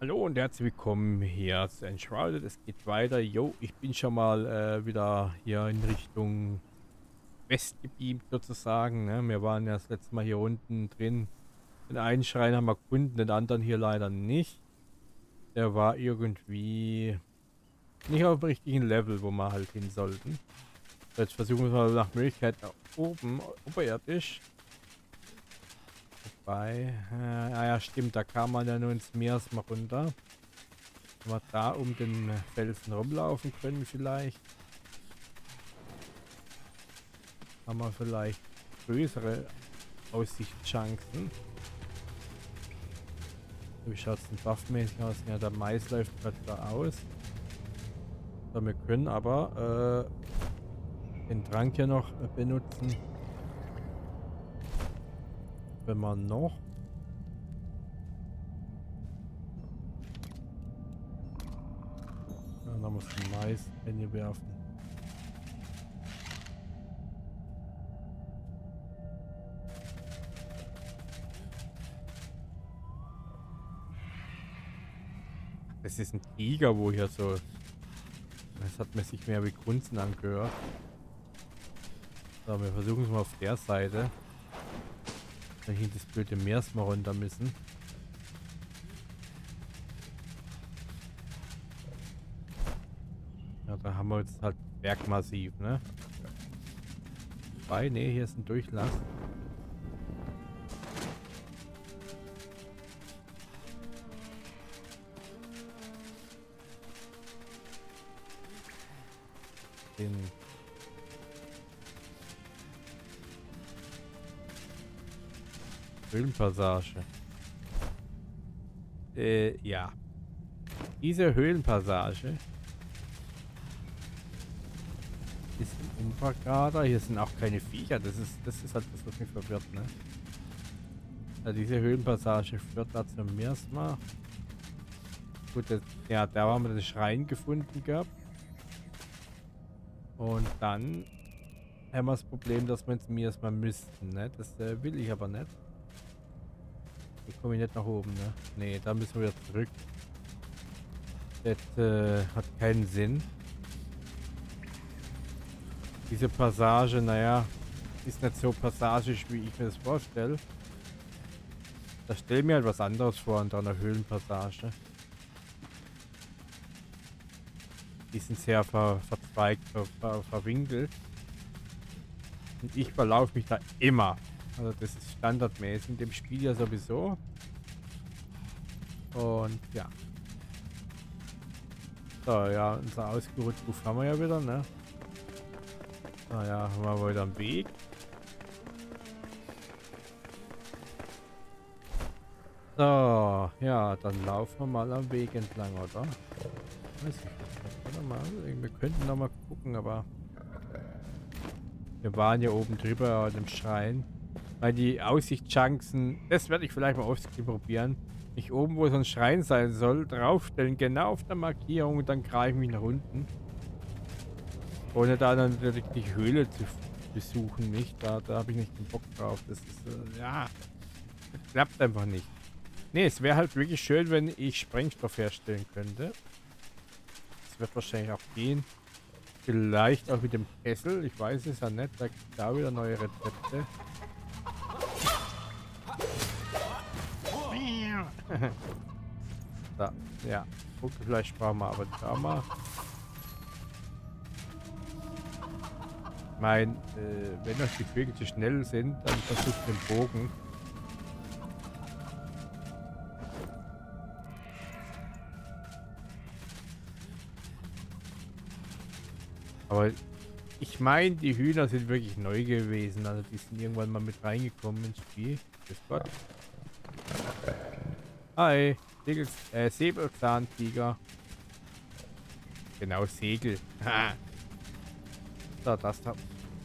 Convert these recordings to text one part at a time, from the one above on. Hallo und herzlich willkommen hier zu Enshrouded. Es geht weiter. Jo, ich bin schon mal wieder hier in Richtung West gebeamt sozusagen. Ne? Wir waren ja das letzte Mal hier unten drin. Den einen Schrein haben wir gefunden, den anderen hier leider nicht. Der war irgendwie nicht auf dem richtigen Level, wo wir halt hin sollten. Jetzt versuchen wir mal nach Möglichkeit nach oben, oberirdisch. Ja, stimmt, da kam man ja nur ins Meer mal runter. Wenn wir da um den Felsen rumlaufen können vielleicht. Haben wir vielleicht größere Aussichtschancen. Wie schaut es denn buffmäßig aus? Ja, der Mais läuft gerade da aus. So, wir können aber den Trank hier noch benutzen. Wenn man noch dann haben wir schon Mais, wenn wir werfen. Es ist ein Tiger, wo hier so. Das hat mir sich mehr wie Grunzen angehört. So, wir versuchen es mal auf der Seite. Da hinten das blöde Meer erstmal runter müssen. Ja, da haben wir jetzt halt Bergmassiv, ne? Wobei, ne, hier ist ein Durchlass. Den Höhlenpassage. Ja. Diese Höhlenpassage ist ein Umfragader. Hier sind auch keine Viecher. Das ist halt das, was mich verwirrt, ne? Also diese Höhlenpassage führt da zum Mirsma. Gut, das, ja, da haben wir den Schrein gefunden gehabt. Und dann haben wir das Problem, dass wir ins Mirsma müssten, ne? Das will ich aber nicht. Ich komme nicht nach oben, ne? Ne, da müssen wir wieder zurück. Das hat keinen Sinn. Diese Passage, naja, ist nicht so passagisch, wie ich mir das vorstelle. Da stelle ich mir halt was anderes vor unter einer Höhlenpassage. Die sind sehr verzweigt, verwinkelt. Und ich verlaufe mich da immer. Also das ist standardmäßig in dem Spiel ja sowieso. Und ja. So, ja, unser ausgeruhten Buff haben wir ja wieder, ne? Naja, haben wir wieder einen Weg. So, ja, dann laufen wir mal am Weg entlang, oder? Weiß ich nicht, mal. Wir könnten noch mal gucken, aber... Wir waren ja oben drüber an dem Schrein. Weil die Aussichtschancen, das werde ich vielleicht mal ausprobieren. Nicht oben, wo so ein Schrein sein soll, draufstellen, genau auf der Markierung, und dann greife ich mich nach unten. Ohne da dann die Höhle zu besuchen, nicht? Da habe ich nicht den Bock drauf. Das ist, ja, das klappt einfach nicht. Nee, es wäre halt wirklich schön, wenn ich Sprengstoff herstellen könnte. Das wird wahrscheinlich auch gehen. Vielleicht auch mit dem Kessel, ich weiß es ja nicht, da gibt es da wieder neue Rezepte. Da, ja, guck, vielleicht brauchen wir aber da mal. Ich meine, wenn euch die Vögel zu schnell sind, dann versucht den Bogen. Aber ich meine, die Hühner sind wirklich neu gewesen, also die sind irgendwann mal mit reingekommen ins Spiel. Grüß Gott. Hi, Säbelzahntiger. Genau, Segel. Ha. So, das da.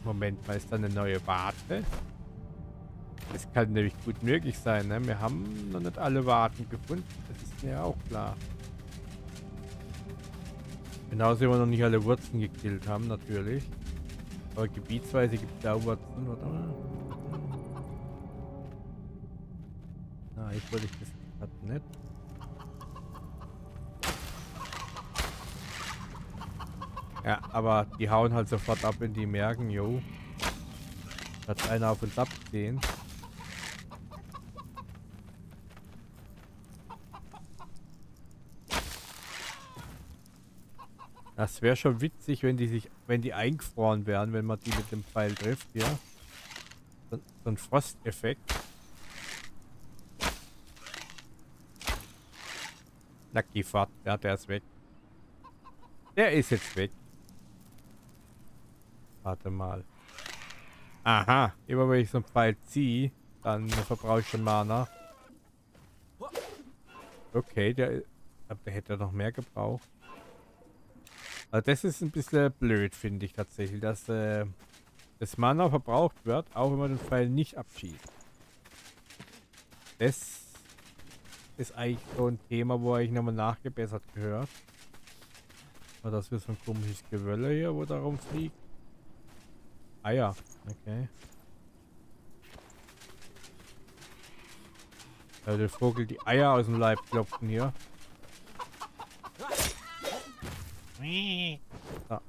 Moment mal, ist da eine neue Warte? Das kann nämlich gut möglich sein, ne? Wir haben noch nicht alle Warten gefunden, das ist mir auch klar. Genauso wie wir noch nicht alle Wurzeln gekillt haben, natürlich. Aber gebietsweise gibt es da Wurzeln, oder? Na, ich wollte das gerade nicht. Ja, aber die hauen halt sofort ab, wenn die merken, jo, dass einer auf uns abstehen. Das wäre schon witzig, wenn die eingefroren wären, wenn man die mit dem Pfeil trifft, ja. So ein Frosteffekt. Lucky Fahrt, ja, der ist weg. Der ist jetzt weg. Warte mal. Aha, immer wenn ich so einen Pfeil ziehe, dann verbrauche ich schon Mana. Okay, der hätte noch mehr gebraucht. Also das ist ein bisschen blöd, finde ich tatsächlich, dass das Mana verbraucht wird, auch wenn man den Pfeil nicht abschießt. Das ist eigentlich so ein Thema, wo eigentlich nochmal nachgebessert gehört. Aber das ist so ein komisches Gewölle hier, wo da rumfliegt. Ah ja, okay. Also der Vogel die Eier aus dem Leib klopfen hier. Ah.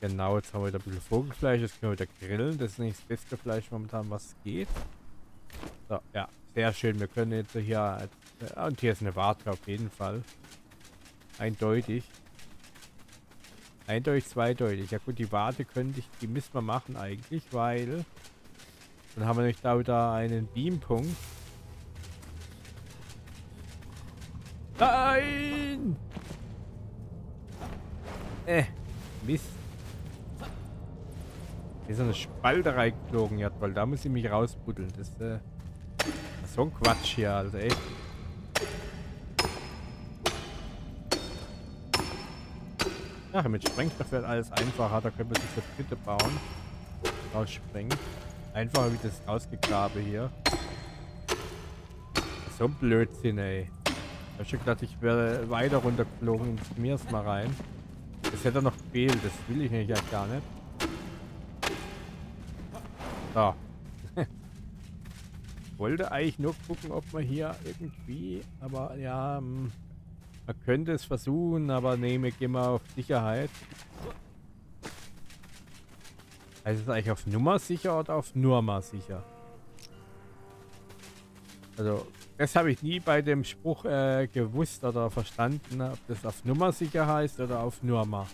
Genau, jetzt haben wir wieder ein bisschen Vogelfleisch, das können wir wieder grillen. Das ist nicht das beste Fleisch momentan, was geht. So, ja, sehr schön. Wir können jetzt hier... Und hier ist eine Warte auf jeden Fall. Eindeutig. Eindeutig, zweideutig. Ja gut, die Warte könnte ich... Die müssen wir machen eigentlich, weil... Dann haben wir nämlich da wieder einen Beampunkt. Nein! Mist. Hier ist eine Spalte reingeflogen, ja toll. Da muss ich mich rausbuddeln. Das ist so ein Quatsch hier, also echt. Ja, mit Sprengstoff wird alles einfacher. Da können wir sich das bitte bauen. Raussprengen. Einfacher wie das Ausgegrabe hier. So ein Blödsinn, ey. Ich hab schon gedacht, ich wäre weiter runtergeflogen und mir erstmal rein. Das hätte noch gefehlt. Das will ich nämlich ja gar nicht. So. Wollte eigentlich nur gucken, ob man hier irgendwie, aber ja, man könnte es versuchen, aber nee, wir gehen mal auf Sicherheit. Heißt es eigentlich auf Nummer sicher oder auf Nurma sicher? Also, das habe ich nie bei dem Spruch gewusst oder verstanden, ob das auf Nummer sicher heißt oder auf Nurma.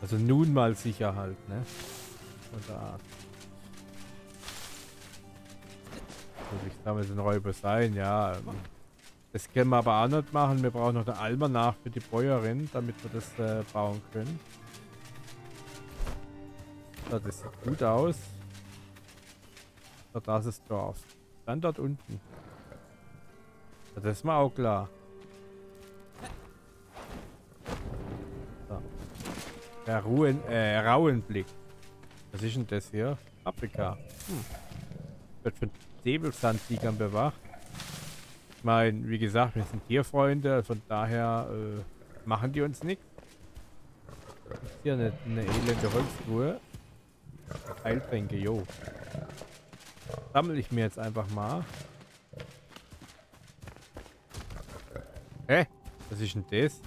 Also nun mal sicher halt, ne? Unter Art. Ich glaube, es sind Räuber sein, ja. Das können wir aber auch nicht machen. Wir brauchen noch eine Almanach für die Bäuerin, damit wir das bauen können. So, das sieht gut aus. So, das ist Dorf. Dann dort unten. So, das ist mir auch klar. So. Der Rauenblick. Was ist denn das hier? Afrika. Wird für Säbelsandtigern bewacht. Ich meine, wie gesagt, wir sind Tierfreunde, von daher machen die uns nichts. Hier eine elende Holztruhe. Heiltränke, jo. Sammle ich mir jetzt einfach mal. Hä? Was ist denn das?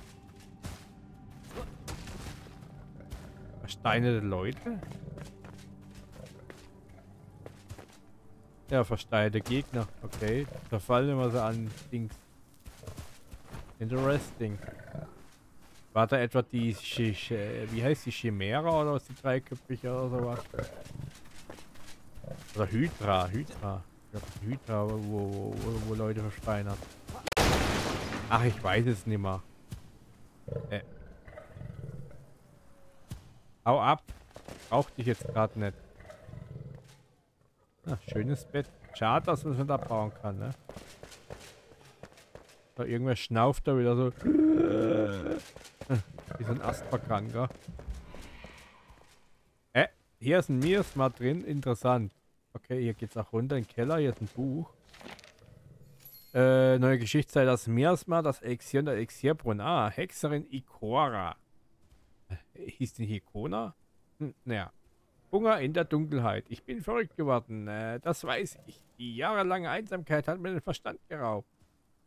Versteinerte Leute? Ja, versteinerte Gegner. Okay, da fallen immer so an Dings. Interesting. War da etwa die wie heißt die Chimera oder was, die dreiköpfige oder sowas? Oder Hydra. Ich glaub, Hydra, wo Leute versteinert. Ach, ich weiß es nicht mehr. Hau ab. Brauch dich jetzt gerade nicht. Ach, schönes Bett. Schade, dass man es nicht abbauen kann, ne? So, irgendwer schnauft da wieder so. Wie so ein Asthmakranker. Hier ist ein Miasma drin. Interessant. Okay, hier geht's auch runter in den Keller. Hier ist ein Buch. Neue Geschichte sei das Miasma, das Elixier und der Elixierbrunnen. Ah, Hexerin Ikora. Hieß die Ikona? Naja. Hunger in der Dunkelheit. Ich bin verrückt geworden. Das weiß ich. Die jahrelange Einsamkeit hat mir den Verstand geraubt.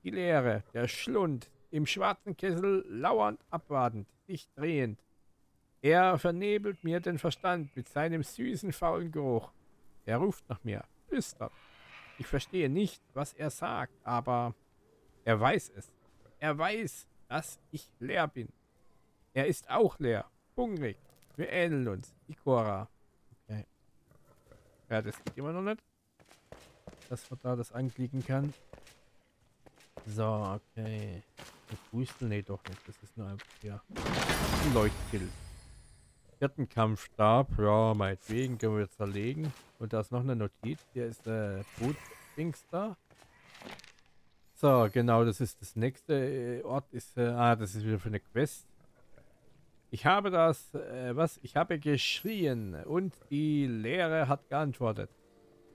Die Leere, der Schlund, im schwarzen Kessel lauernd abwartend, sich drehend. Er vernebelt mir den Verstand mit seinem süßen, faulen Geruch. Er ruft nach mir, flüstert. Ich verstehe nicht, was er sagt, aber er weiß es. Er weiß, dass ich leer bin. Er ist auch leer, hungrig. Wir ähneln uns, Ikora. Okay. Ja, das geht immer noch nicht. Dass man da das anklicken kann. So, okay. Das Fußel, nee, doch nicht. Das ist nur einfach hier. Ja. Leuchtkill. Vierten Kampfstab. Ja, meinetwegen können wir zerlegen. Und da ist noch eine Notiz. Hier ist der Boot-Dings da. So, genau, das ist das nächste Ort. Ist das ist wieder für eine Quest. Ich habe das, ich habe geschrien und die Leere hat geantwortet.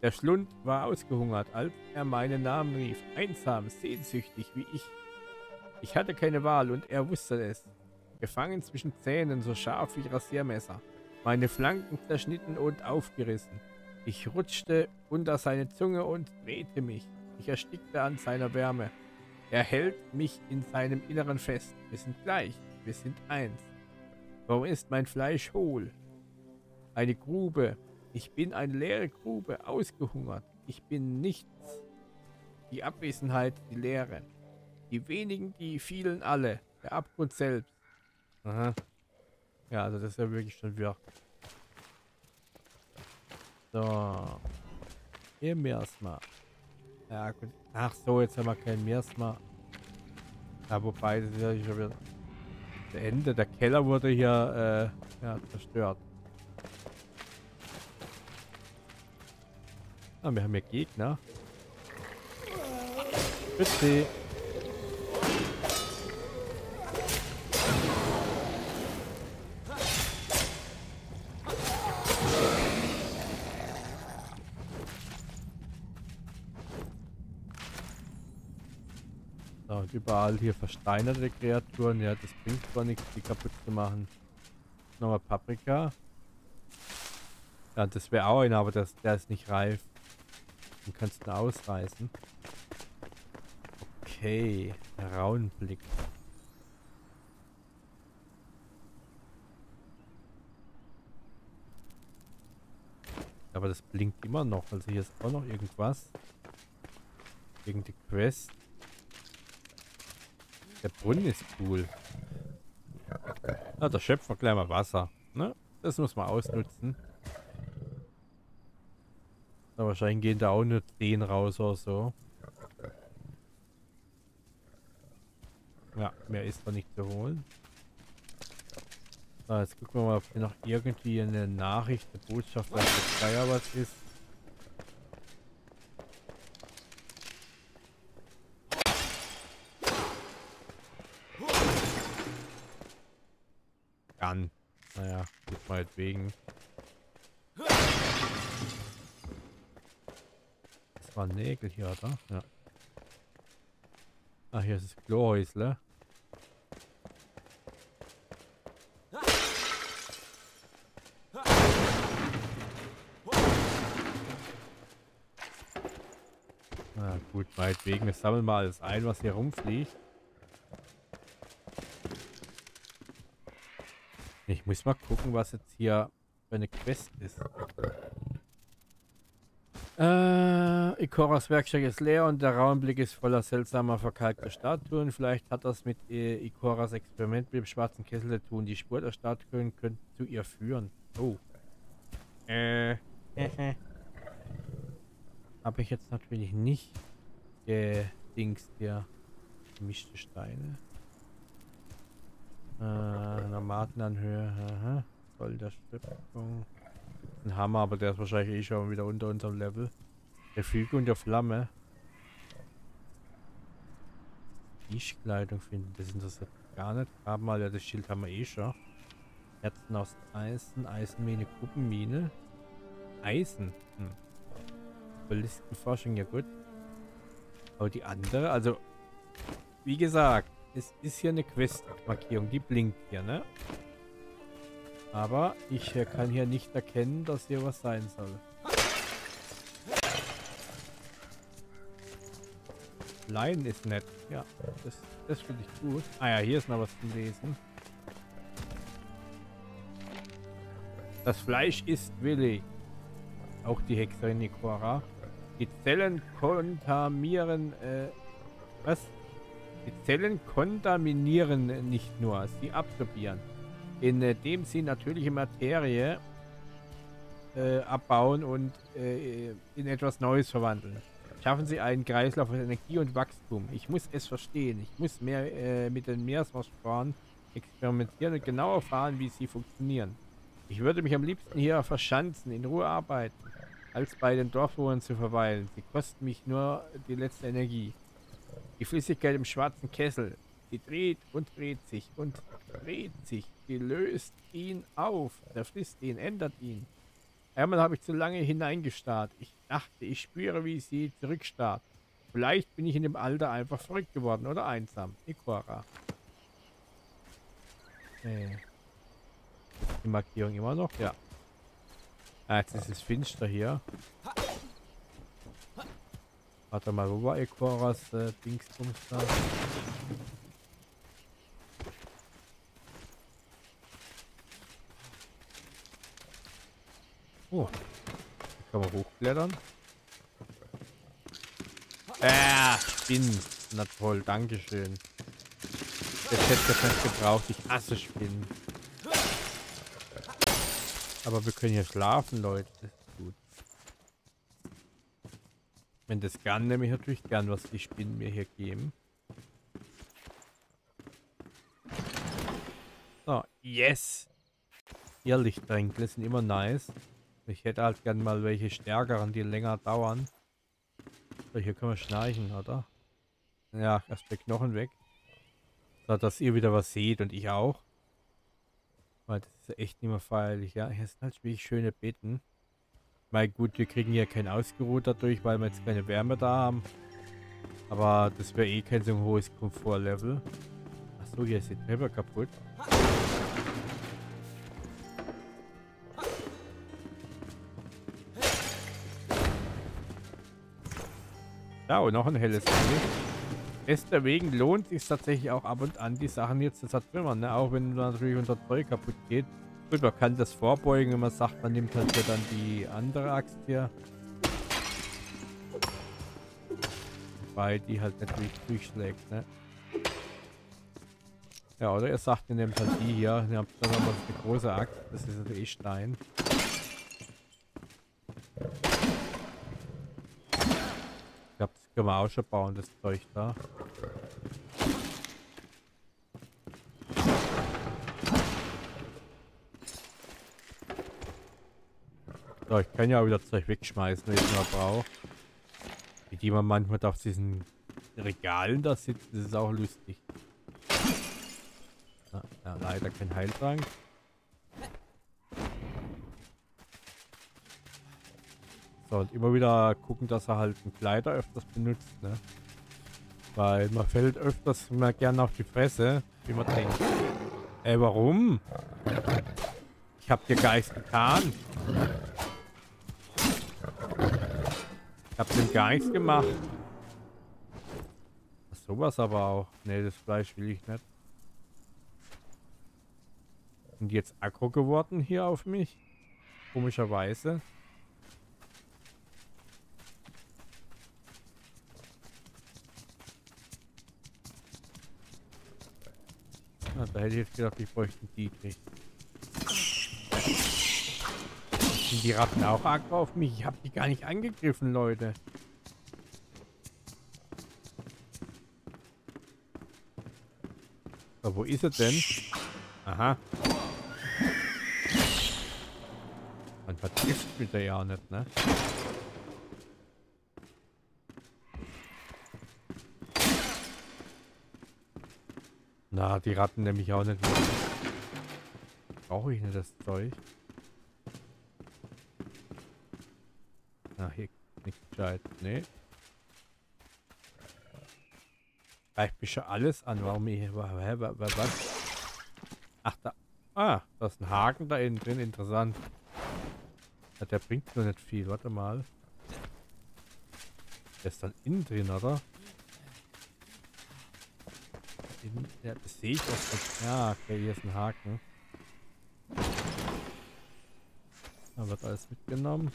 Der Schlund war ausgehungert, als er meinen Namen rief, einsam, sehnsüchtig wie ich. Ich hatte keine Wahl und er wusste es. Gefangen zwischen Zähnen, so scharf wie Rasiermesser. Meine Flanken zerschnitten und aufgerissen. Ich rutschte unter seine Zunge und drehte mich. Ich erstickte an seiner Wärme. Er hält mich in seinem Inneren fest. Wir sind gleich, wir sind eins. Warum ist mein Fleisch hohl? Eine Grube. Ich bin eine leere Grube, ausgehungert. Ich bin nichts. Die Abwesenheit, die Leere. Die wenigen, die vielen alle. Der Abgrund selbst. Aha. Ja, also das ist ja wirklich schon wieder. So. Hier Miasma. Ja, gut. Ach so, jetzt haben wir kein Miasma. Ja, wobei, das ist ja schon wieder das Ende. Der Keller wurde hier ja, zerstört. Ah, wir haben hier Gegner. Bitte. So, und überall hier versteinerte Kreaturen. Ja, das bringt zwar nichts, die kaputt zu machen. Nochmal Paprika. Ja, das wäre auch einer, aber der ist nicht reif. Du kannst ihn ausreißen. Okay, Rauenblick. Aber das blinkt immer noch. Also hier ist auch noch irgendwas. Irgendeine Quest. Der Brunnen ist cool. Ah, da schöpfen wir gleich mal Wasser. Ne? Das muss man ausnutzen. Na, wahrscheinlich gehen da auch nur 10 raus oder so. Ja, mehr ist da nicht zu holen. So, jetzt gucken wir mal, ob hier noch irgendwie eine Nachricht, eine Botschaft, dass das Geier was ist. Gun. Naja, geht meinetwegen. Nägel hier, oder? Ja. Ach, hier ist das Klohäusle. Na gut, meinetwegen. Wir sammeln mal alles ein, was hier rumfliegt. Ich muss mal gucken, was jetzt hier für eine Quest ist. Ikoras Werkstatt ist leer und der Rauenblick ist voller seltsamer verkalkter Statuen. Vielleicht hat das mit Ikoras Experiment mit dem schwarzen Kessel zu tun. Die Spur der Statuen könnte zu ihr führen. Oh. Habe ich jetzt natürlich nicht Dings hier. Gemischte Steine. Nomadenanhöhe. Aha. Voll der Schöpfung. Ein Hammer, aber der ist wahrscheinlich eh schon wieder unter unserem Level. Der Flügel und der Flamme. Tischkleidung finden, das interessiert gar nicht. Haben wir ja das Schild, haben wir eh schon. Herzen aus Eisen, Eisenmine, Kuppenmine. Eisen. Hm. Ballistenforschung, ja gut. Aber die andere, also wie gesagt, es ist hier eine Questmarkierung, die blinkt hier, ne? Aber ich kann hier nicht erkennen, dass hier was sein soll. Leiden ist nett. Ja, das finde ich gut. Ah ja, hier ist noch was zu lesen. Das Fleisch ist willig. Auch die Hexerin Ikora. Die Zellen kontaminieren. Was? Die Zellen kontaminieren nicht nur, sie absorbieren. Indem sie natürliche Materie abbauen und in etwas Neues verwandeln. Schaffen sie einen Kreislauf von Energie und Wachstum. Ich muss es verstehen. Ich muss mehr mit den Meeresmostoren experimentieren und genau erfahren, wie sie funktionieren. Ich würde mich am liebsten hier verschanzen, in Ruhe arbeiten, als bei den Dorfwohnern zu verweilen. Sie kosten mich nur die letzte Energie. Die Flüssigkeit im schwarzen Kessel. Sie dreht und dreht sich und dreht sich. Sie löst ihn auf, zerfrisst ihn, ändert ihn. Einmal habe ich zu lange hineingestarrt. Ich dachte, ich spüre, wie sie zurückstarrt. Vielleicht bin ich in dem Alter einfach verrückt geworden oder einsam. Ikora. Die Markierung immer noch? Ja. Ah, jetzt ist es finster hier. Warte mal, wo war Ikoras Dingsbums da? Oh. Kann man hochklettern. Spinnen. Na toll, dankeschön. Jetzt hätte ich das gebraucht. Ich hasse Spinnen. Aber wir können hier schlafen, Leute. Das ist gut. Wenn das kann, nehme ich natürlich gern, was die Spinnen mir hier geben. So, yes! Ihr Lichttränke sind immer nice. Ich hätte halt gern mal welche stärkeren, die länger dauern. So, hier können wir schnarchen, oder? Ja, erst der Knochen weg. So, dass ihr wieder was seht und ich auch. Weil das ist echt nicht mehr feierlich, ja. Hier sind halt wirklich schöne Betten. Mal gut, wir kriegen hier keinen Ausgeruht dadurch, weil wir jetzt keine Wärme da haben. Aber das wäre eh kein so hohes Komfortlevel. Achso, hier ist die Treppe kaputt. Ja, und noch ein helles Licht. Deswegen lohnt es sich tatsächlich auch ab und an, die Sachen jetzt zu zertrümmern, ne? Auch wenn man natürlich unter Zeug kaputt geht. Gut, man kann das vorbeugen, wenn man sagt, man nimmt halt dann die andere Axt hier. Weil die halt natürlich durchschlägt, ne? Ja, oder ihr sagt, ihr nehmt halt die hier. Ihr habt dann nochmal eine große Axt. Das ist natürlich eh Stein. Ich glaube, das können wir auch schon bauen, das Zeug da. So, ich kann ja auch wieder Zeug wegschmeißen, wenn ich es mal brauche. Wie die man manchmal auf diesen Regalen da sitzt, das ist auch lustig. Na, leider kein Heiltrank. So, und immer wieder gucken, dass er halt einen Kleider öfters benutzt, ne? Weil man fällt öfters mal gerne auf die Fresse, wie man denkt. Ey, warum? Ich hab dir gar nichts getan. Ich hab dem gar nichts gemacht. Sowas aber auch. Ne, das Fleisch will ich nicht. Sind die jetzt aggro geworden hier auf mich? Komischerweise. Ah, da hätte ich jetzt gedacht, ich bräuchte einen Dietrich. Sind die Ratten auch aggro auf mich? Ich habe die gar nicht angegriffen, Leute. Aber wo ist er denn? Aha. Man vertrifft mich da ja auch nicht, ne? Na, die Ratten nämlich auch nicht. Brauche ich nicht das Zeug? Na, hier nicht gescheit. Nee. Reicht mich schon alles an. Warum ich hier war? Was? Ach, da. Ah, da ist ein Haken da innen drin. Interessant. Ja, der bringt nur nicht viel. Warte mal. Der ist dann innen drin, oder? hin? Ja, das sehe ich doch nicht. Ja, okay, hier ist ein Haken. Da wird alles mitgenommen.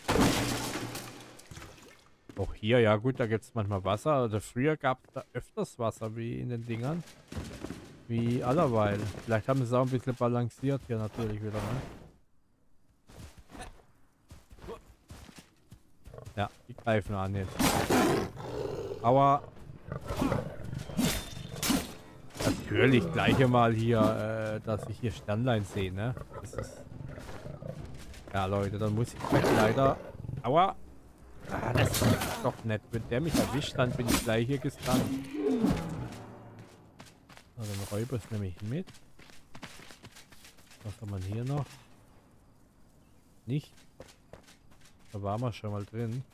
Auch hier, ja gut, da gibt es manchmal Wasser. Oder früher gab es da öfters Wasser, wie in den Dingern. Wie allerweil. Vielleicht haben sie es auch ein bisschen balanciert hier natürlich wieder. Ne? Ja, die greifen an jetzt. Aber natürlich gleich mal hier, dass ich hier Sternlein sehe, ne? Das ist ja, Leute, dann muss ich vielleicht leider... Aua! Ah, das ist doch nett. Wenn der mich erwischt, dann bin ich gleich hier gestrandet. Also den Räuber nehme ich mit. Was hat man hier noch? Nicht. Da waren wir schon mal drin.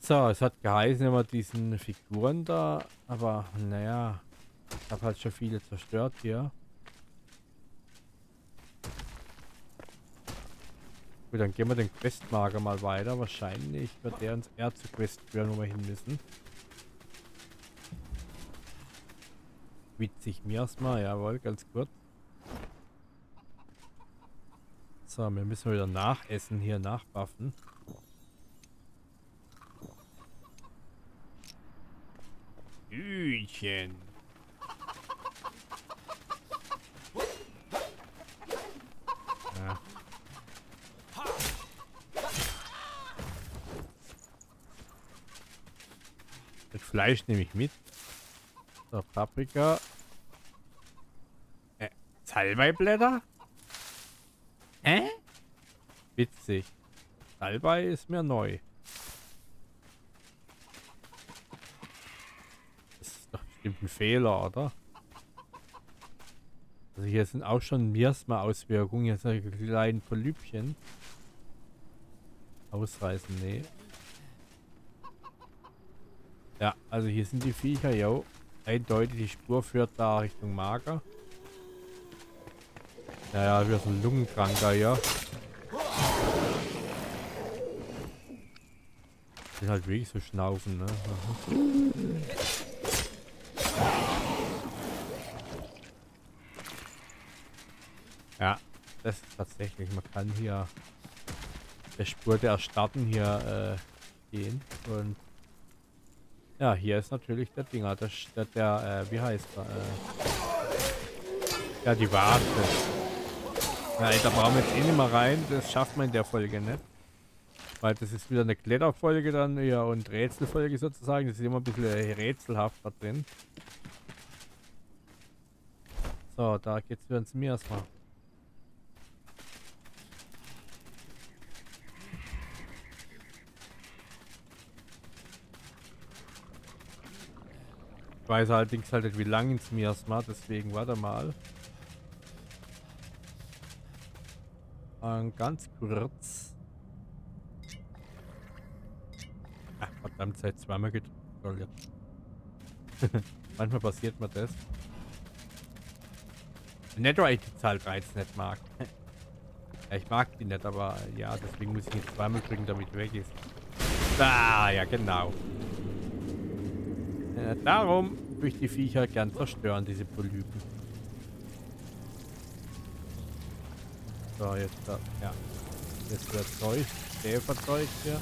So, es hat geheißen immer diesen Figuren da. Aber naja, ich habe halt schon viele zerstört hier. Gut, dann gehen wir den Questmarker mal weiter. Wahrscheinlich wird der uns eher zur Quest führen, wo wir hin müssen. Witzig, mir erstmal, jawohl, ganz kurz. So, wir müssen wieder nachessen hier, nachbuffen. Hühnchen. Ja. Das Fleisch nehme ich mit. So, Paprika. Salbeiblätter? Witzig. Salbei ist mir neu. Das ist doch bestimmt ein Fehler, oder? Also hier sind auch schon Miasma-Auswirkungen. Hier sind kleine Polypchen. Ausreißen, nee. Ja, also hier sind die Viecher, jo. Eindeutig, die Spur führt da Richtung Mager. Naja, wir sind Lungenkranker, ja. Die sind halt wirklich so schnaufen, ne? Ja, das ist tatsächlich, man kann hier der Spur der Erstarrten hier gehen und ja, hier ist natürlich der Dinger, der wie heißt er? Ja, die Warte. Nein, da brauchen wir jetzt eh nicht mehr rein, das schafft man in der Folge nicht. Weil das ist wieder eine Kletterfolge dann, ja, und Rätselfolge sozusagen, das ist immer ein bisschen rätselhaft da drin. So, da geht's wieder ins Miasma. Ich weiß allerdings halt nicht, wie lang ins Miasma, deswegen warte mal. Ganz kurz. Ach, verdammt, seit zweimal gedrückt. Manchmal passiert mir das. Netto, weil ich die Zahl 13 nicht mag. Ja, ich mag die nicht, aber ja, deswegen muss ich jetzt zweimal drücken, damit weg ist. Ah, ja, genau. Darum würde ich die Viecher gern zerstören, diese Polypen. So, jetzt da, ja. Jetzt wird Zeug, Schäferzeug hier.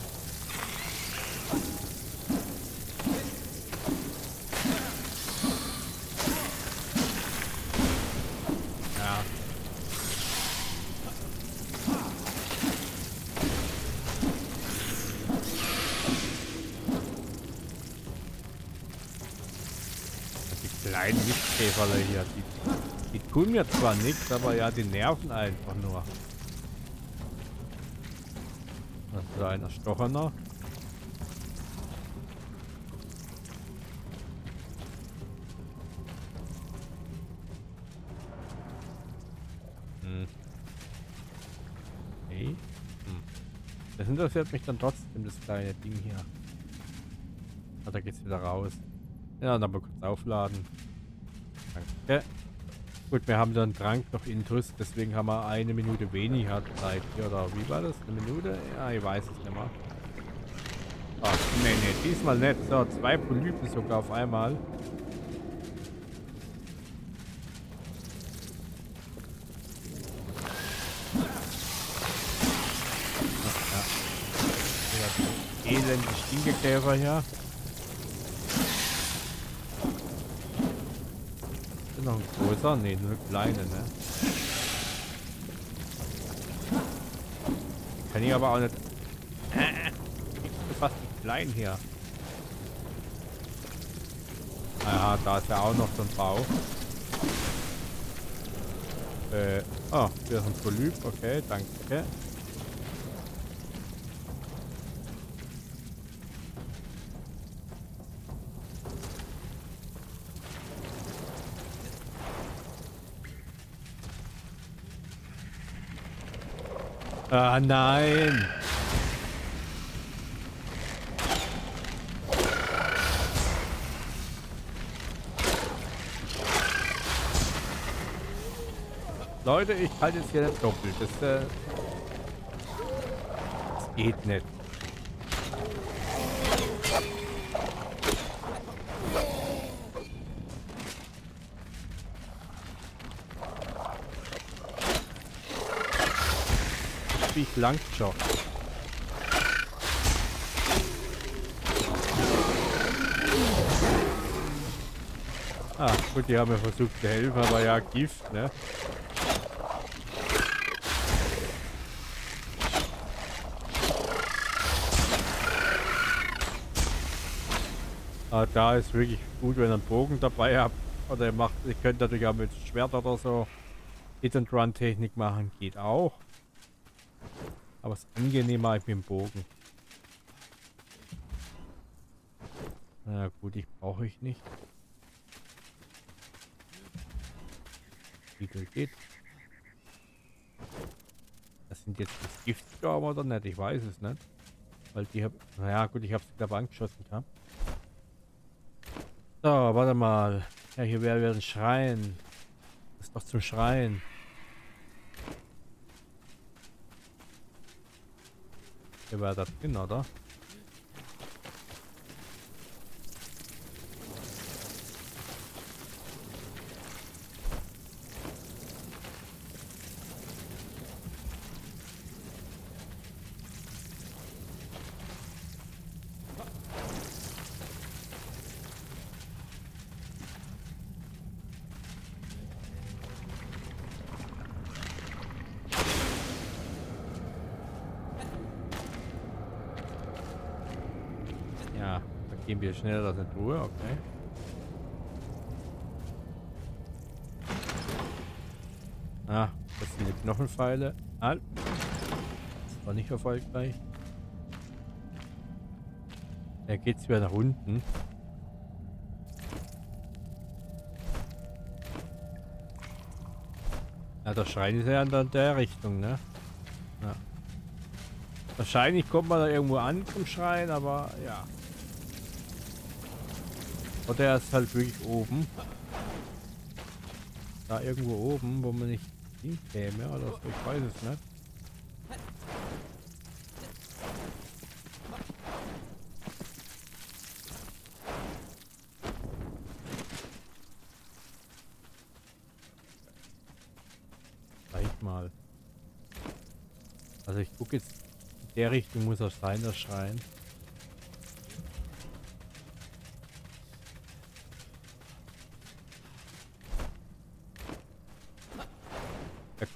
Ja. Kleinen Mistkäferle hier, die tun mir zwar nichts, aber ja, die nerven einfach nur. Das ist ein Erstochener. Hm. Okay. Hm. Das interessiert mich dann trotzdem, das kleine Ding hier. Ah, da geht's wieder raus. Ja, dann mal kurz aufladen. Danke. Gut, wir haben dann Trank noch intus, deswegen haben wir 1 Minute weniger Zeit. Oder wie war das? 1 Minute? Ja, ich weiß es nicht mehr. Ach, nee, diesmal nicht. So, 2 Polypen sogar auf einmal. Ingegräber hier. Ist noch ein großer? Ne, nur kleine, ne? Kann ich aber auch nicht. Ich fast die kleinen hier. Ah ja, da ist ja auch noch so ein Bau. Oh, wir sind so lieb. Okay, danke. Ah, nein! Leute, ich halte jetzt hier nicht doppelt. Das geht nicht. Wie langt schon. Ah, gut, die haben ja versucht zu helfen, aber ja, Gift, ne? Ah, da ist wirklich gut, wenn ihr einen Bogen dabei habt. Oder ihr macht, ihr könnt natürlich auch mit Schwert oder so Hit-and-Run-Technik machen, geht auch. Aber es ist angenehmer mit dem Bogen. Na gut, ich brauche ich nicht. Wie geht? Das sind jetzt das Giftstaben oder nicht? Ich weiß es nicht. Weil die habe. Naja gut, ich habe es dabei angeschossen. Ja? So, warte mal. Ja, hier wäre ein Schrein. Das ist doch zum Schreien. Hier war das hin, oder? Gehen wir schneller das in Ruhe, okay. Ah, das sind die Knochenpfeile. Ah, das war nicht erfolgreich. Da geht's wieder nach unten. Ja, der Schrein ist ja in der Richtung, ne? Ja. Wahrscheinlich kommt man da irgendwo an zum Schrein, aber ja. Oder er ist halt wirklich oben. Da irgendwo oben, wo man nicht hinkäme oder so, ich weiß es nicht. Gleich mal. Also ich gucke jetzt, in der Richtung muss er sein, das Schrein.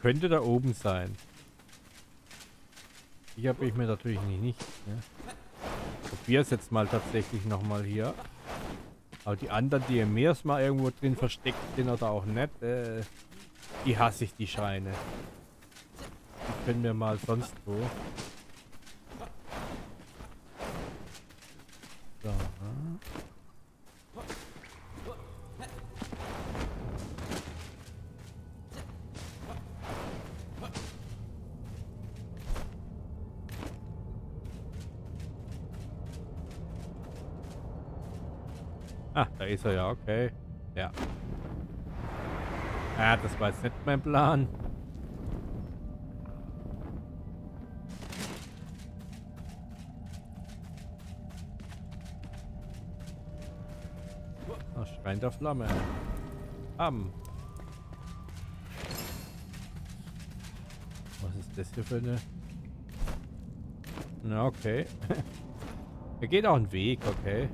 Könnte da oben sein. Hier habe ich mir natürlich nicht. Ne? Probiere es jetzt mal tatsächlich nochmal hier. Aber die anderen, die im Meer mal irgendwo drin versteckt sind oder auch nicht, die hasse ich, die Schreine. Die können wir mal sonst wo. So. Ah, da ist er ja, okay. Ja. Ah, das war jetzt nicht mein Plan. Ah, Schrein der Flamme. Am. Was ist das hier für eine? Na, okay. Da geht auch ein Weg, okay.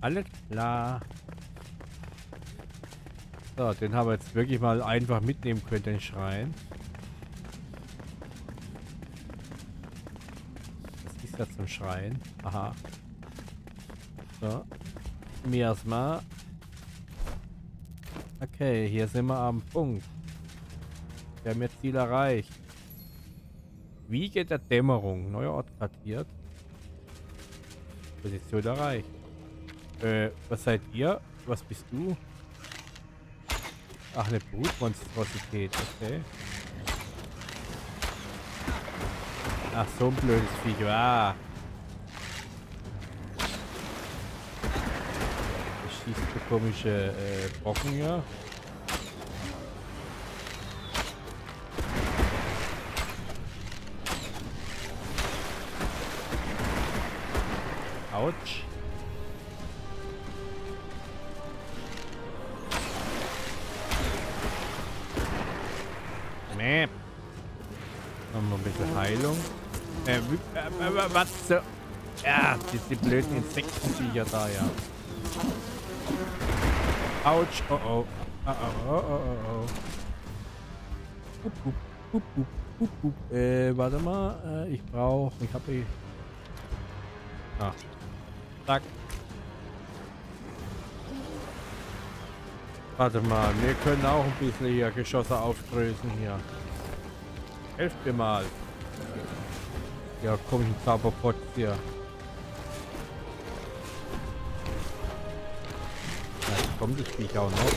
Alles klar. So, den haben wir jetzt wirklich mal einfach mitnehmen können, den Schrein. Was ist das zum Schrein? Aha. So. Mir erstmal. Okay, hier sind wir am Punkt. Wir haben jetzt Ziel erreicht. Wiege der Dämmerung. Neuer Ort kartiert. Position erreicht. Was seid ihr? Was bist du? Ach, eine Brutmonstrosität, okay. Ach, so ein blödes Viech, ah. Das schießt so komische Brocken hier. Autsch. Noch ein bisschen Heilung. Was so? Ja, diese blöden Insektenviecher da, ja. Autsch, oh oh. Oh oh oh oh oh. Hup, hup, hup, hup, hup. Warte mal. Ich habe... Ah. Zack. Warte mal, wir können auch ein bisschen hier Geschosse aufdrösen hier. Helft mir mal. Ja, komm, ich Zauberpott hier. Nein, komm, das Viech auch noch.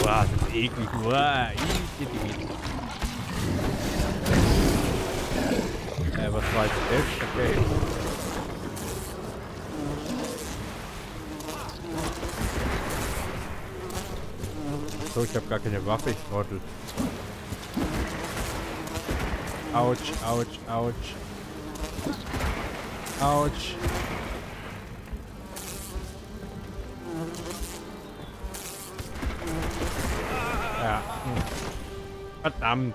Boah, das ist eklig. Boah, was war jetzt das? Okay. So, ich habe gar keine Waffe, ich trottel. Autsch, autsch, autsch. Autsch. Ja. Verdammt.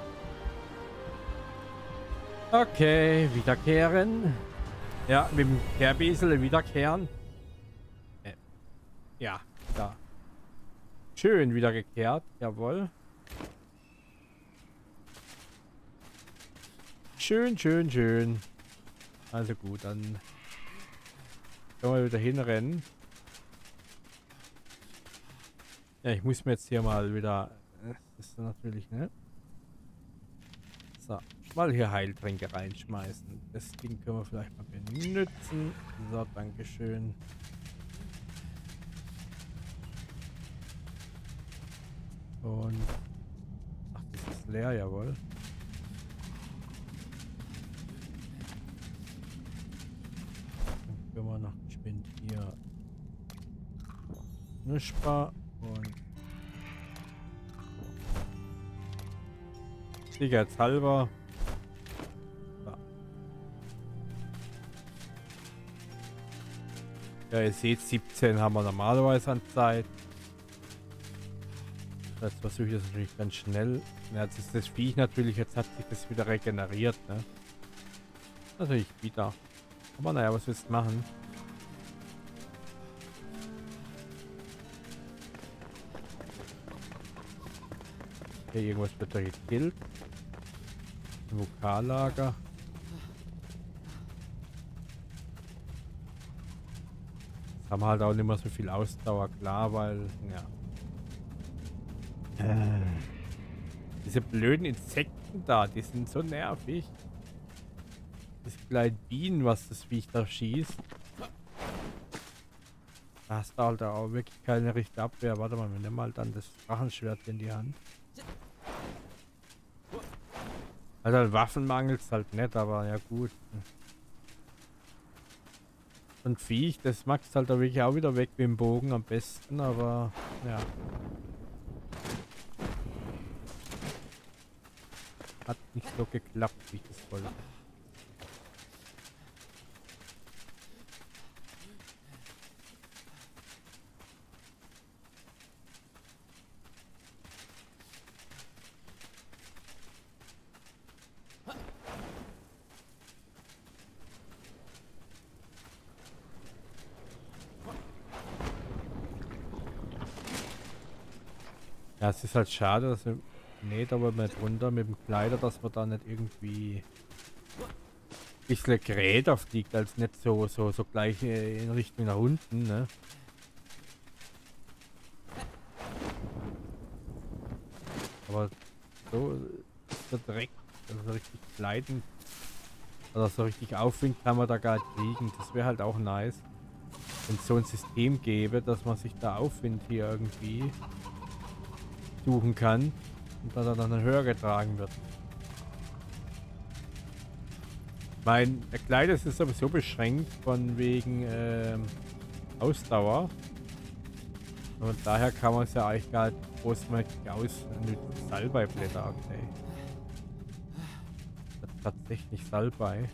Okay, wiederkehren. Ja, mit dem Kehrbesel wiederkehren. Ja, da. Schön wieder gekehrt, jawohl. Schön, schön, schön. Also gut, dann können wir wieder hinrennen. Ja, ich muss mir jetzt hier mal wieder... Das ist natürlich, ne? So, mal hier Heiltränke reinschmeißen. Das Ding können wir vielleicht mal benutzen. So, dankeschön. Und... Ach, das ist leer, jawohl. Dann können wir noch geschwind hier... Nuschpa und... Sicherheitshalber. So. Ja, ihr seht, 17 haben wir normalerweise an Zeit. Jetzt versuche ich das natürlich ganz schnell. Ja, jetzt ist das Viech natürlich, jetzt hat sich das wieder regeneriert, ne? Natürlich wieder. Aber naja, was willst du machen? Hier irgendwas wird da gekillt. Vokallager. Jetzt haben wir halt auch nicht mehr so viel Ausdauer, klar, weil, ja. Diese blöden Insekten da, die sind so nervig. Das kleine Bienen, was das Viech da schießt. Da hast du halt auch wirklich keine richtige Abwehr. Warte mal, wir nehmen halt dann das Drachenschwert in die Hand. Also Waffenmangel ist halt nett, aber ja gut. Und Viech, das magst halt da wirklich auch wieder weg mit dem Bogen am besten, aber ja. Hat nicht so geklappt, wie ich das wollte. Ja, es ist halt schade, dass wir nicht, aber nicht runter mit dem Kleider, dass man da nicht irgendwie ein bisschen gerät aufliegt, als nicht so gleich in Richtung nach unten, ne? Aber so direkt, also richtig gleiten oder so richtig aufwind kann man da gar nicht liegen. Das wäre halt auch nice, wenn es so ein System gäbe, dass man sich da Aufwind hier irgendwie suchen kann und dass er dann höher getragen wird. Mein Kleider ist sowieso beschränkt von wegen Ausdauer. Und daher kann man es ja eigentlich gar nicht großmächtig ausnützen. Salbeiblätter, okay. Das ist tatsächlich Salbei.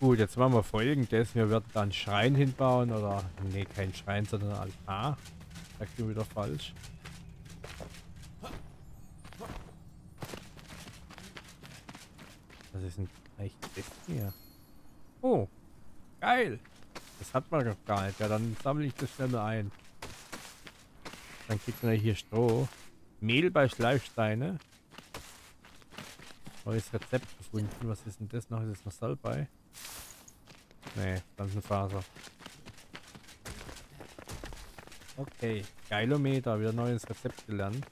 Gut, jetzt machen wir folgendes. Wir werden dann einen Schrein hinbauen oder... Ne, kein Schrein, sondern ein Altar. Da geht wieder falsch. Das ist ein echtes hier. Oh, geil. Das hat man noch gar nicht. Ja, dann sammle ich das schnell mal ein. Dann kriegt man hier Stroh. Mehl bei Schleifsteine. Neues Rezept gefunden. Was ist denn das noch? Ist das noch Salbei? Ne, Pflanzenfaser. Okay, Geilometer. Wieder neues Rezept gelernt.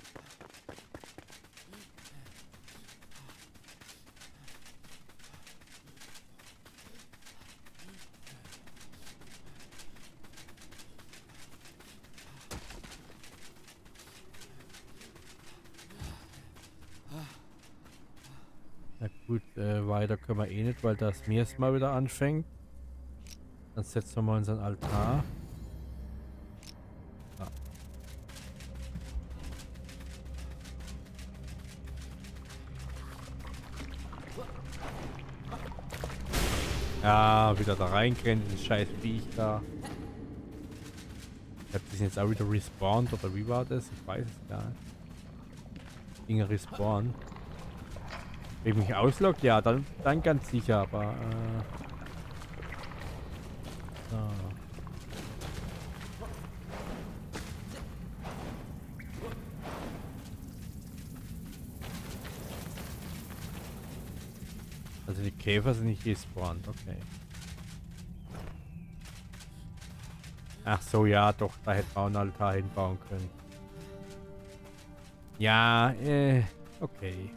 Weiter können wir eh nicht, weil das mir jetzt mal wieder anfängt. Dann setzen wir mal unseren Altar. Ah. Ja, wieder da reingrennt, das scheiß Viech da. Ich hab das jetzt auch wieder respawned oder wie war das? Ich weiß es gar nicht. Dinge respawnen. Wenn ich mich auslogge, ja, dann ganz sicher, aber so. Also die Käfer sind nicht gespawnt, okay. Ach so, ja, doch, da hätte man einen Altar hinbauen können. Ja, okay.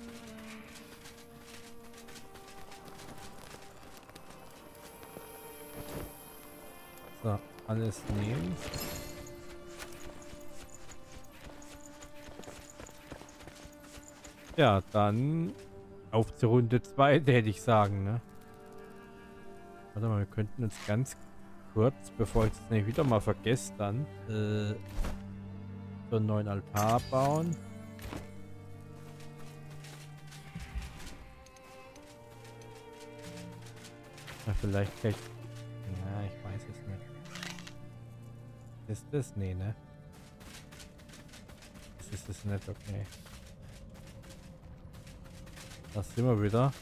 So, alles nehmen. Ja, dann auf zur Runde 2, hätte ich sagen, ne? Warte mal, wir könnten uns ganz kurz, bevor ich es nicht wieder mal vergesse, dann so einen neuen Altar bauen. Ja, vielleicht gleich. Ja, ich weiß es nicht. Ist das? Nee, ne? Das ist das nicht, okay. Da sind wir wieder.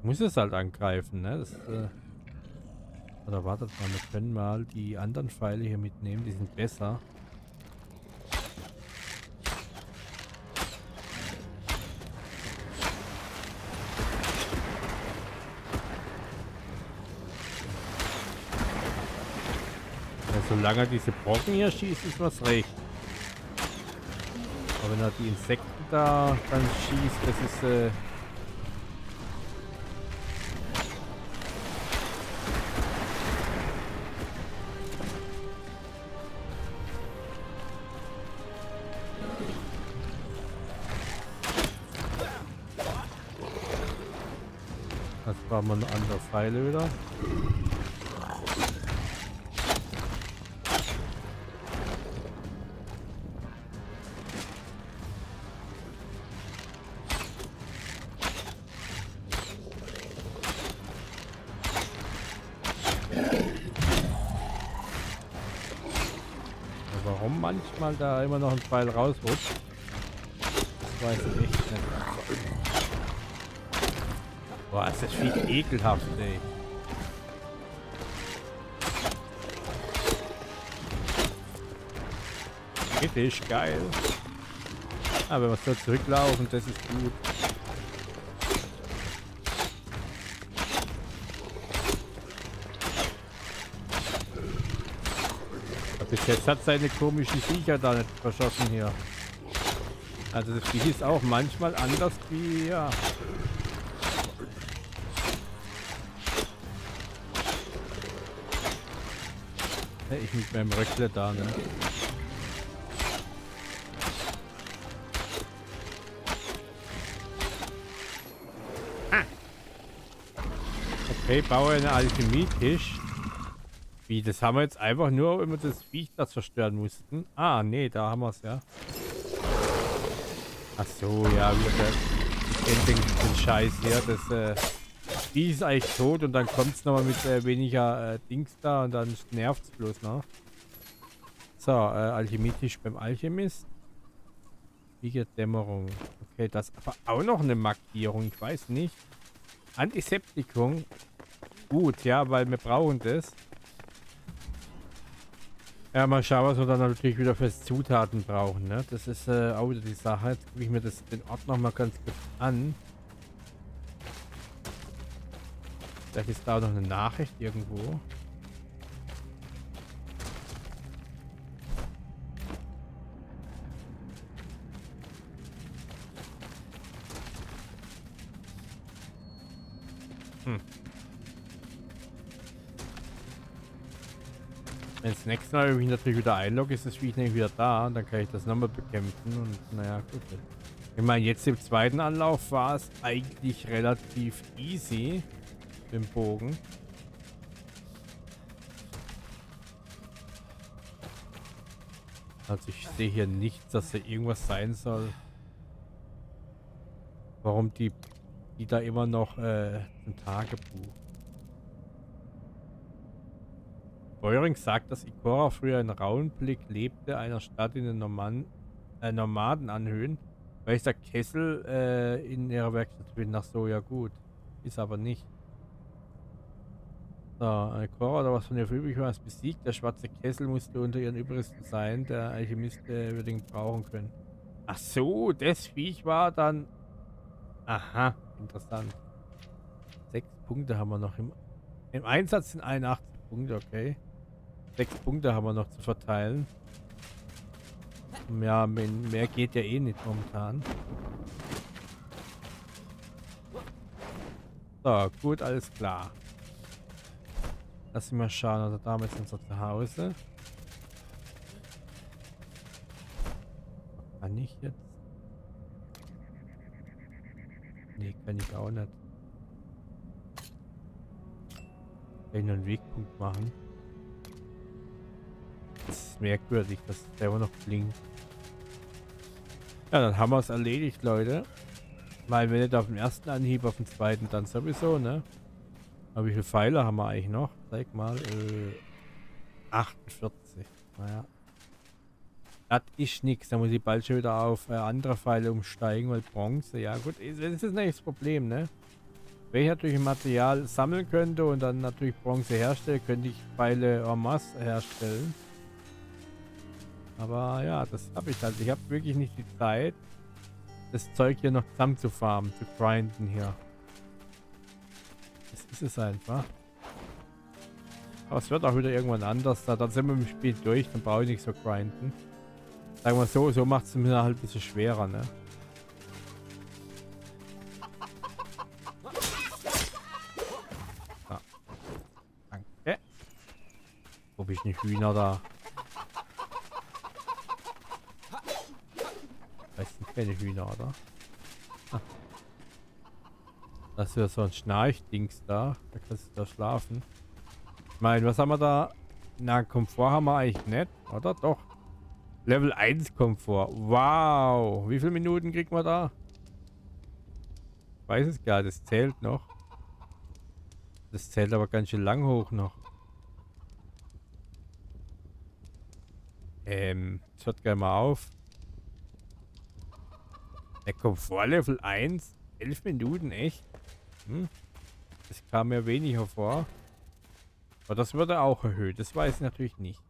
Ich muss es halt angreifen, ne? Das, oder wartet mal, wir können mal die anderen Pfeile hier mitnehmen, die sind besser. Solange er diese Brocken hier schießt, ist was recht. Aber wenn er die Insekten da dann schießt, das ist das war mal eine andere Pfeile wieder. manchmal da immer noch ein Pfeil rausrutscht. Das weiß ich nicht. Boah, ist das viel ekelhaft, ey. Richtig geil. Aber was soll zurücklaufen, das ist gut. Bis jetzt hat seine komischen Viecher da nicht verschossen hier. Also das Vieh ist auch manchmal anders wie ja. Ich mit meinem Röckle da, ne? Okay, baue eine Alchemietisch. Wie, das haben wir jetzt einfach nur immer das Viech, das zerstören mussten. Ah, nee, da haben wir es, ja. Ach so, ja, wir den Scheiß hier. Das Vieh ist eigentlich tot und dann kommt es nochmal mit weniger Dings da und dann nervt es bloß noch. So, Alchemietisch beim Alchemist. Viecherdämmerung. Okay, das aber auch noch eine Markierung, ich weiß nicht. Antiseptikum. Gut, ja, weil wir brauchen das. Ja, mal schauen, was wir dann natürlich wieder für Zutaten brauchen, ne? Das ist auch wieder die Sache. Jetzt gucke ich mir das, den Ort nochmal ganz kurz an. Vielleicht ist da auch noch eine Nachricht irgendwo. Wenn das nächste Mal, wenn ich natürlich wieder einlogge, ist das Viech nämlich wieder da. Dann kann ich das nochmal bekämpfen. Und naja, gut. Ich meine, jetzt im zweiten Anlauf war es eigentlich relativ easy mit dem Bogen. Also ich sehe hier nichts, dass da irgendwas sein soll. Warum die da immer noch ein Tagebuch. Beuring sagt, dass Ikora früher in Rauenblick lebte, einer Stadt in den Nomadenanhöhen, weil es der Kessel in ihrer Werkstatt findet. Ach so, ja gut. Ist aber nicht. So, Ikora oder was von ihr übrig war, ist besiegt. Der schwarze Kessel musste unter ihren Überresten sein. Der Alchemist würde ihn brauchen können. Ach so, das Viech war dann... Aha, interessant. 6 Punkte haben wir noch im Einsatz sind 81 Punkte, okay. 6 Punkte haben wir noch zu verteilen. Ja, mehr geht ja eh nicht momentan. So, gut, alles klar. Lass mich mal schauen, also damit sind wir zu Hause. Kann ich jetzt? Nee, kann ich auch nicht. Einen Wegpunkt machen. Das ist merkwürdig, dass der immer noch blinkt. Ja, dann haben wir es erledigt, Leute. Weil wenn nicht auf den ersten Anhieb, auf den zweiten dann sowieso, ne? Aber wie viele Pfeile haben wir eigentlich noch? Zeig mal. 48. Naja. Das ist nichts. Da muss ich bald schon wieder auf andere Pfeile umsteigen, weil Bronze, ja gut, das ist nicht das Problem, ne? Wenn ich natürlich Material sammeln könnte und dann natürlich Bronze herstelle, könnte ich Pfeile en masse herstellen. Aber ja, das habe ich halt. Ich habe wirklich nicht die Zeit, das Zeug hier noch zusammen zu farmen, zu grinden hier. Das ist es einfach. Aber es wird auch wieder irgendwann anders. Dann sind wir im Spiel durch, dann brauche ich nicht so grinden. Sagen wir so, so macht es mir halt ein bisschen schwerer, ne? Ob ich nicht Hühner da. Das sind keine Hühner, oder? Ah. Das ist ja so ein Schnarchdings da. Da kannst du da schlafen. Ich meine, was haben wir da? Na, Komfort haben wir eigentlich nicht, oder? Doch. Level 1 Komfort. Wow. Wie viele Minuten kriegt man da? Ich weiß es gar nicht. Das zählt noch. Das zählt aber ganz schön lang hoch noch. Das hört gleich mal auf. Der Komfortlevel 1? 11 Minuten, echt? Hm? Das kam mir weniger vor. Aber das wurde auch erhöht. Das weiß ich natürlich nicht.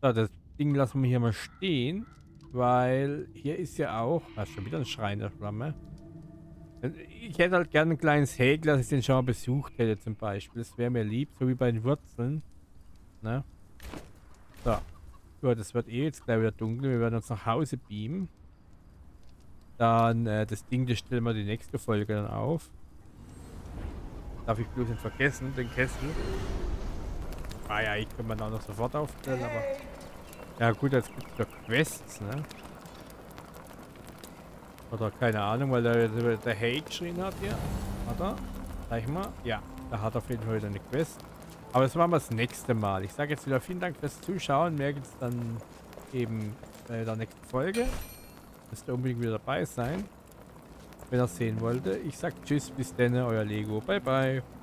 So, das Ding lassen wir hier mal stehen. Weil hier ist ja auch... Ah, schon wieder ein Schrein der Flamme. Ich hätte halt gerne ein kleines Häkel, dass ich den schon mal besucht hätte zum Beispiel. Das wäre mir lieb, so wie bei den Wurzeln. Ne? So. Gut, das wird eh jetzt gleich wieder dunkel. Wir werden uns nach Hause beamen. Dann das Ding, das stellen wir die nächste Folge dann auf. Darf ich bloß nicht vergessen, den Kessel. Ah ja, ich kann man auch noch sofort aufstellen, aber... Ja gut, jetzt gibt es ja Quests, ne? Oder keine Ahnung, weil der Hate geschrien hat hier. Hat er? Sag ich mal. Ja, da hat er auf jeden Fall wieder eine Quest. Aber das machen wir das nächste Mal. Ich sage jetzt wieder vielen Dank fürs Zuschauen. Mehr gibt es dann eben in der nächsten Folge. Müsst ihr unbedingt wieder dabei sein, wenn ihr es sehen wollte. Ich sag tschüss, bis dann, euer Lego. Bye, bye.